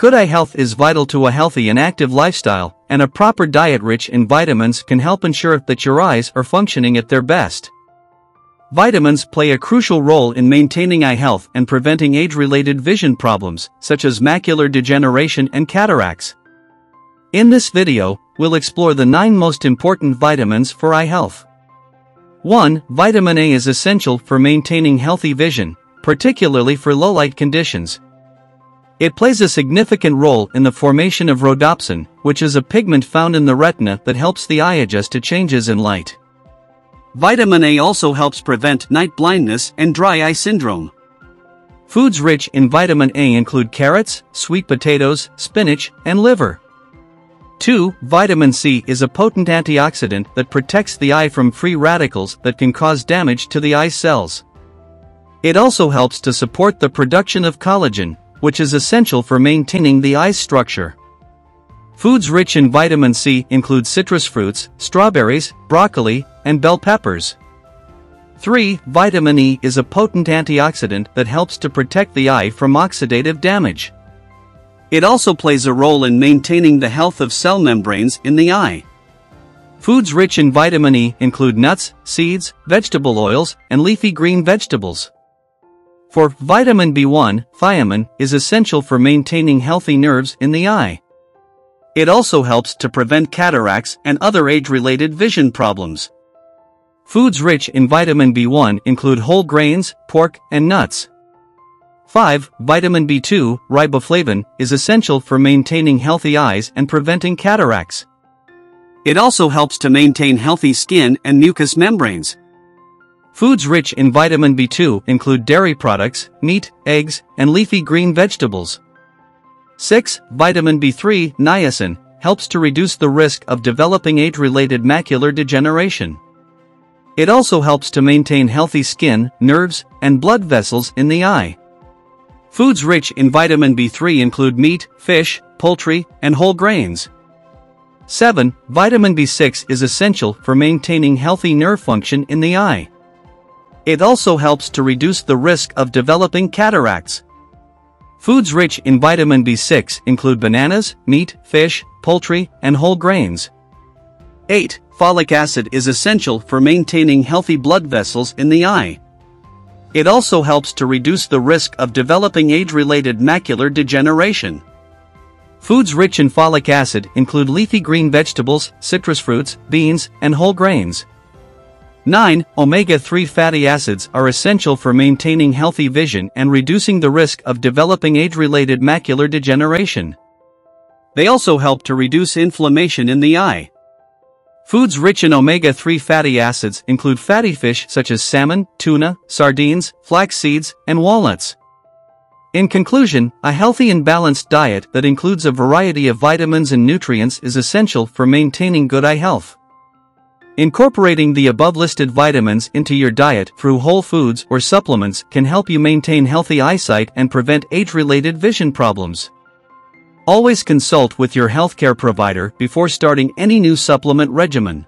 Good eye health is vital to a healthy and active lifestyle, and a proper diet rich in vitamins can help ensure that your eyes are functioning at their best. Vitamins play a crucial role in maintaining eye health and preventing age-related vision problems, such as macular degeneration and cataracts. In this video, we'll explore the 9 most important vitamins for eye health. 1. Vitamin A is essential for maintaining healthy vision, particularly for low-light conditions. It plays a significant role in the formation of rhodopsin, which is a pigment found in the retina that helps the eye adjust to changes in light. Vitamin A also helps prevent night blindness and dry eye syndrome. Foods rich in vitamin A include carrots, sweet potatoes, spinach, and liver. 2. Vitamin C is a potent antioxidant that protects the eye from free radicals that can cause damage to the eye cells. It also helps to support the production of collagen, which is essential for maintaining the eye's structure. Foods rich in vitamin C include citrus fruits, strawberries, broccoli, and bell peppers. 3. Vitamin E is a potent antioxidant that helps to protect the eye from oxidative damage. It also plays a role in maintaining the health of cell membranes in the eye. Foods rich in vitamin E include nuts, seeds, vegetable oils, and leafy green vegetables. 4. Vitamin B1, thiamine, is essential for maintaining healthy nerves in the eye. It also helps to prevent cataracts and other age-related vision problems. Foods rich in vitamin B1 include whole grains, pork, and nuts. 5. Vitamin B2, riboflavin, is essential for maintaining healthy eyes and preventing cataracts. It also helps to maintain healthy skin and mucous membranes. Foods rich in vitamin B2 include dairy products, meat, eggs, and leafy green vegetables. 6. Vitamin B3, niacin, helps to reduce the risk of developing age-related macular degeneration. It also helps to maintain healthy skin, nerves, and blood vessels in the eye. Foods rich in vitamin B3 include meat, fish, poultry, and whole grains. 7. Vitamin B6 is essential for maintaining healthy nerve function in the eye. It also helps to reduce the risk of developing cataracts. Foods rich in vitamin B6 include bananas, meat, fish, poultry, and whole grains. 8. Folic acid is essential for maintaining healthy blood vessels in the eye. It also helps to reduce the risk of developing age-related macular degeneration. Foods rich in folic acid include leafy green vegetables, citrus fruits, beans, and whole grains. 9. Omega-3 fatty acids are essential for maintaining healthy vision and reducing the risk of developing age-related macular degeneration. They also help to reduce inflammation in the eye. Foods rich in omega-3 fatty acids include fatty fish such as salmon, tuna, sardines, flax seeds, and walnuts. In conclusion, a healthy and balanced diet that includes a variety of vitamins and nutrients is essential for maintaining good eye health. Incorporating the above-listed vitamins into your diet through whole foods or supplements can help you maintain healthy eyesight and prevent age-related vision problems. Always consult with your healthcare provider before starting any new supplement regimen.